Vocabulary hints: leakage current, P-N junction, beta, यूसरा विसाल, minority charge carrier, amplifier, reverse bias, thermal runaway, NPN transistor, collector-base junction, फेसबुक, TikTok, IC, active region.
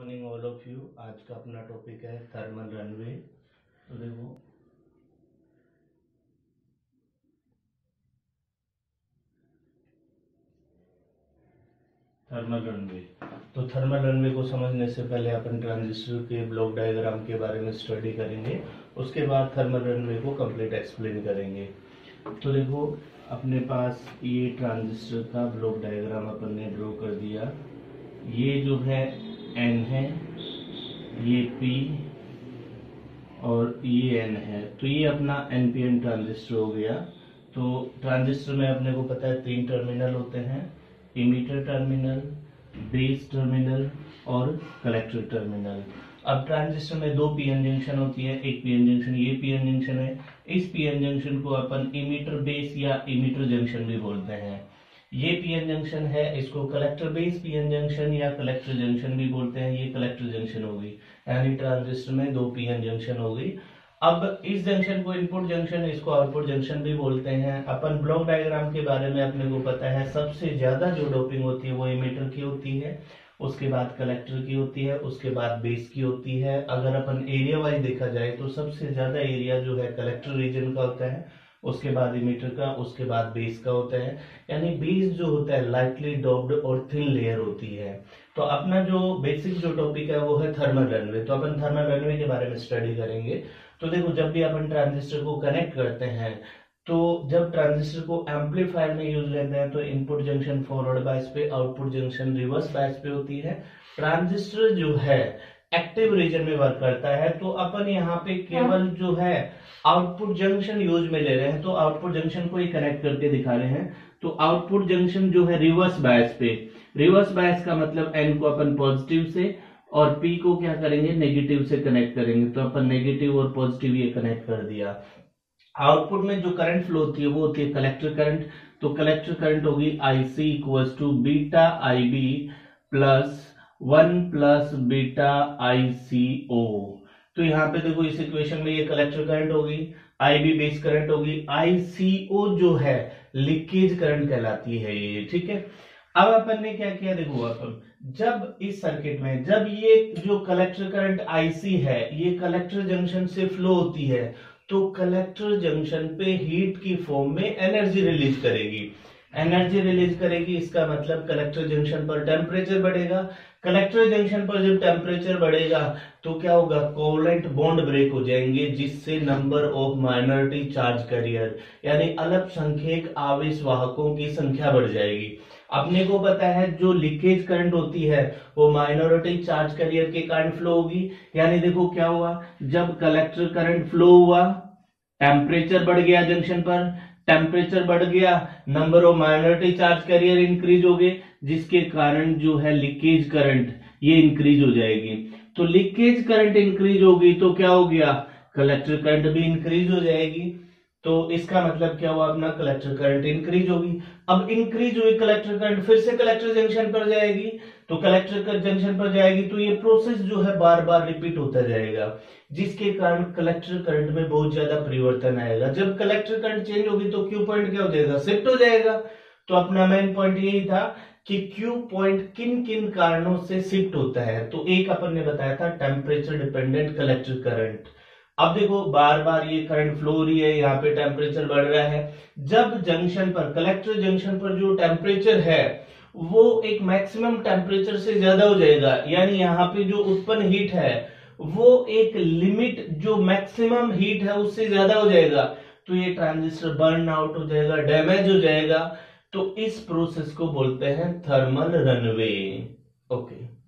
Morning all of you. आज का अपना टॉपिक है थर्मल रनवे। तो देखो थर्मल रनवे, तो थर्मल रनवे को समझने से पहले अपन ट्रांजिस्टर के ब्लॉक डायग्राम के बारे में स्टडी करेंगे, उसके बाद थर्मल रनवे को कंप्लीट एक्सप्लेन करेंगे। तो देखो अपने पास ये ट्रांजिस्टर का ब्लॉक डायग्राम अपन ने ड्रॉ कर दिया। ये जो है N है, ये P और ये N है, तो ये अपना NPN ट्रांजिस्टर हो गया। तो ट्रांजिस्टर में अपने को पता है 3 टर्मिनल होते हैं, इमीटर टर्मिनल, बेस टर्मिनल और कलेक्टर टर्मिनल। अब ट्रांजिस्टर में 2 P-N जंक्शन होती है, एक P-N जंक्शन ये P-N जंक्शन है, इस P-N जंक्शन को अपन इमीटर बेस या इमीटर जंक्शन भी बोलते हैं। ये P-N जंक्शन है, इसको कलेक्टर बेस P-N जंक्शन या कलेक्टर जंक्शन भी बोलते हैं। ये कलेक्टर जंक्शन होगी, यानी ट्रांजिस्टर में 2 P-N जंक्शन होगी। अब इस जंक्शन को इनपुट जंक्शन, इसको आउटपुट जंक्शन भी बोलते हैं। अपन ब्लॉक डायग्राम के बारे में अपने को पता है सबसे ज्यादा जो डोपिंग होती है वो इमीटर की होती है, उसके बाद कलेक्टर की होती है, उसके बाद बेस की होती है। अगर अपन एरिया वाइज देखा जाए तो सबसे ज्यादा एरिया जो है कलेक्टर रीजन का होता है, उसके बाद इमीटर का, उसके बाद बेस का होता है। यानी बेस जो होता है लाइटली डॉप्ड और थिन लेयर होती है। तो अपना जो बेसिक जो टॉपिक है वो है थर्मल रनवे। तो अपन थर्मल रनवे के बारे में स्टडी करेंगे। तो देखो जब भी अपन ट्रांजिस्टर को कनेक्ट करते हैं, तो जब ट्रांजिस्टर को एम्पलीफायर में यूज करते हैं तो इनपुट जंक्शन फॉरवर्ड बायस पे, आउटपुट जंक्शन रिवर्स बायस पे होती है। ट्रांजिस्टर जो है एक्टिव रीजन में वर्क करता है, तो अपन यहाँ पे केवल जो है आउटपुट जंक्शन यूज में ले रहे हैं, तो आउटपुट जंक्शन को ही कनेक्ट करके दिखा रहे हैं। तो आउटपुट जंक्शन जो है रिवर्स बायस पे, रिवर्स बायस का मतलब एन को अपन पॉजिटिव से और पी को क्या करेंगे, नेगेटिव से कनेक्ट करेंगे। तो अपन नेगेटिव और पॉजिटिव ये कनेक्ट कर दिया। आउटपुट में जो करंट फ्लो होती है वो होती है कलेक्टर करंट। तो कलेक्टर करंट होगी IC equals to beta IB plus 1 plus beta ICO। तो यहाँ पे देखो इस इक्वेशन में ये कलेक्टर करंट होगी, IB बेस करंट होगी, ICO जो है लीकेज करंट कहलाती है ये, ठीक है। अब अपन ने क्या किया, देखो अपन जब इस सर्किट में जब ये जो कलेक्टर करंट IC है ये कलेक्टर जंक्शन से फ्लो होती है, तो कलेक्टर जंक्शन पे हीट की फॉर्म में एनर्जी रिलीज करेगी। एनर्जी रिलीज करेगी इसका मतलब कलेक्टर जंक्शन पर टेम्परेचर बढ़ेगा। कलेक्टर जंक्शन पर जब टेम्परेचर बढ़ेगा तो क्या होगा, कोवलेंट बॉन्ड ब्रेक हो जाएंगे, जिससे number of minority charge carrier यानी अल्पसंख्यक आवेश वाहकों की संख्या बढ़ जाएगी। अपने को पता है जो लीकेज करंट होती है वो माइनॉरिटी चार्ज कैरियर के कारण फ्लो होगी। यानी देखो क्या हुआ, जब कलेक्टर करंट फ्लो हुआ, टेम्परेचर बढ़ गया जंक्शन पर, टेम्परेचर बढ़ गया, number of minority charge carrier increase हो गए, जिसके कारण जो है लीकेज करंट ये इंक्रीज हो जाएगी। तो लीकेज करंट इंक्रीज होगी तो क्या हो गया, कलेक्टर करंट भी इंक्रीज हो जाएगी। तो इसका मतलब क्या हुआ, अपना कलेक्टर करंट इंक्रीज होगी। अब इंक्रीज हुई कलेक्टर करंट फिर से कलेक्टर जंक्शन पर जाएगी, तो कलेक्टर जंक्शन पर जाएगी तो ये प्रोसेस जो है बार बार रिपीट होता जाएगा, जिसके कारण कलेक्टर करंट में बहुत ज्यादा परिवर्तन आएगा। जब कलेक्टर करंट चेंज होगी तो Q पॉइंट क्या हो जाएगा, शिफ्ट हो जाएगा। तो अपना मेन पॉइंट यही था कि Q पॉइंट किन किन कारणों से शिफ्ट होता है। तो एक अपन ने बताया था टेम्परेचर डिपेंडेंट कलेक्टर करंट। अब देखो बार बार ये करंट फ्लो हो रही है, यहाँ पे टेम्परेचर बढ़ रहा है, जब जंक्शन पर कलेक्टर जंक्शन पर जो टेम्परेचर है वो एक मैक्सिमम टेम्परेचर से ज्यादा हो जाएगा। यानी यहाँ पे जो उत्पन्न हीट है वो एक लिमिट जो मैक्सिमम हीट है उससे ज्यादा हो जाएगा, तो ये ट्रांजिस्टर बर्न आउट हो जाएगा, डैमेज हो जाएगा। तो इस प्रोसेस को बोलते हैं थर्मल रनवे। ओके।